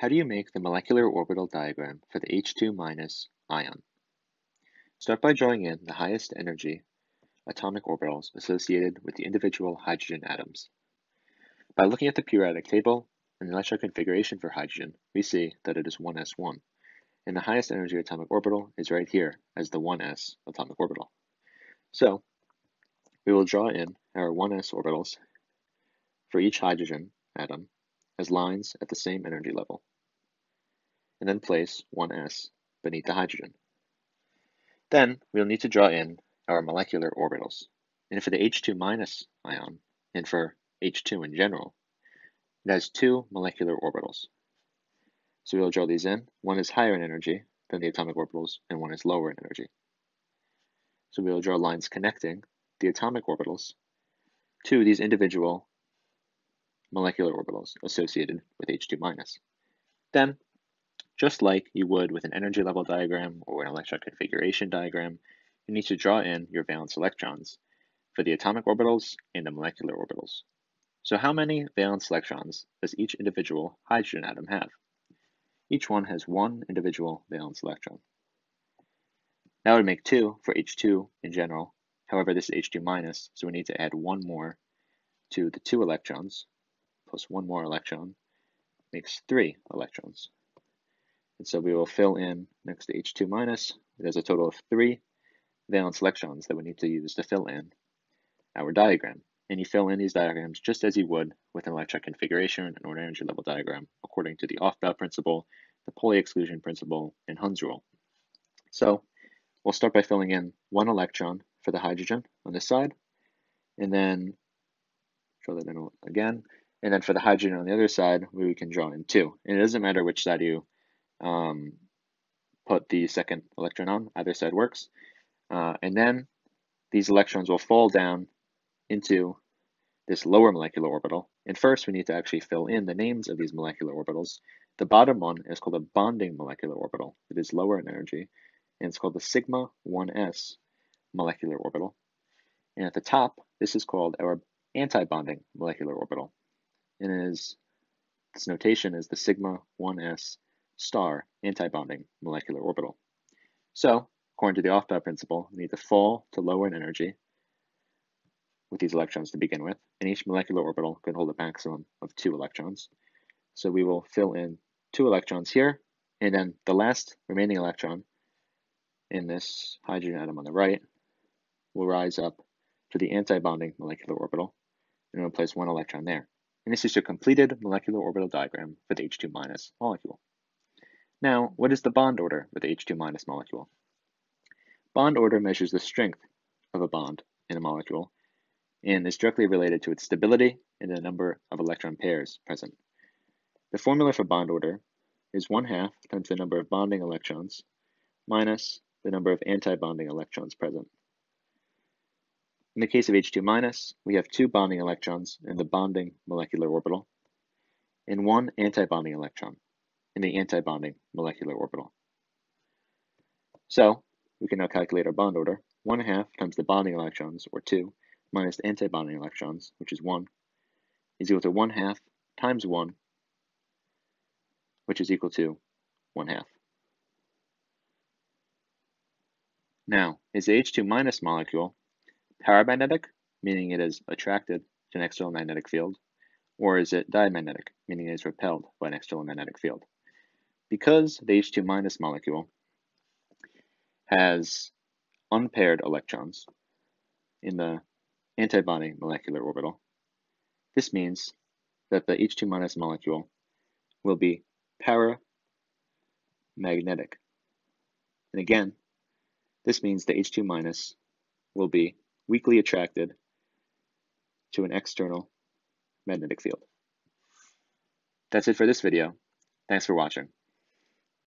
How do you make the molecular orbital diagram for the H2- ion? Start by drawing in the highest energy atomic orbitals associated with the individual hydrogen atoms. By looking at the periodic table and the electron configuration for hydrogen, we see that it is 1s1, and the highest energy atomic orbital is right here as the 1s atomic orbital. So we will draw in our 1s orbitals for each hydrogen atom as lines at the same energy level, and then place 1s beneath the hydrogen. Then we'll need to draw in our molecular orbitals. And for the H2- ion, and for H2 in general, it has two molecular orbitals. So we'll draw these in. One is higher in energy than the atomic orbitals, and one is lower in energy. So we'll draw lines connecting the atomic orbitals to these individual molecular orbitals associated with H2-. Then, just like you would with an energy level diagram or an electron configuration diagram, you need to draw in your valence electrons for the atomic orbitals and the molecular orbitals. So how many valence electrons does each individual hydrogen atom have? Each one has one individual valence electron. That would make two for H2 in general. However, this is H2-, so we need to add one more to the two electrons, plus one more electron makes three electrons. And so we will fill in next to H2-. There's a total of three valence electrons that we need to use to fill in our diagram. And you fill in these diagrams just as you would with an electron configuration or an energy level diagram according to the Aufbau principle, the Pauli exclusion principle, and Hund's rule. So we'll start by filling in one electron for the hydrogen on this side, and then draw that in again. And then for the hydrogen on the other side, we can draw in two. And it doesn't matter which side you put the second electron on, either side works. And then these electrons will fall down into this lower molecular orbital. And first, we need to actually fill in the names of these molecular orbitals. The bottom one is called a bonding molecular orbital. It is lower in energy, and it's called the sigma 1s molecular orbital. And at the top, this is called our antibonding molecular orbital. And this notation is the sigma 1s star antibonding molecular orbital. So, according to the Aufbau principle, we need to fall to lower in energy with these electrons to begin with, and each molecular orbital can hold a maximum of two electrons. So we will fill in two electrons here, and then the last remaining electron in this hydrogen atom on the right will rise up to the antibonding molecular orbital, and we'll place one electron there. And this is your completed molecular orbital diagram for the H2- molecule. Now, what is the bond order for the H2- molecule? Bond order measures the strength of a bond in a molecule and is directly related to its stability and the number of electron pairs present. The formula for bond order is 1/2 times the number of bonding electrons minus the number of antibonding electrons present. In the case of H2-, we have two bonding electrons in the bonding molecular orbital and one antibonding electron in the antibonding molecular orbital. So we can now calculate our bond order. 1/2 times the bonding electrons, or 2, minus the antibonding electrons, which is 1, is equal to 1/2 times 1, which is equal to 1/2. Now, is the H2- molecule paramagnetic, meaning it is attracted to an external magnetic field, or is it diamagnetic, meaning it is repelled by an external magnetic field? Because the H2- molecule has unpaired electrons in the antibonding molecular orbital, this means that the H2- molecule will be paramagnetic. And again, this means the H2- will be weakly attracted to an external magnetic field. That's it for this video. Thanks for watching.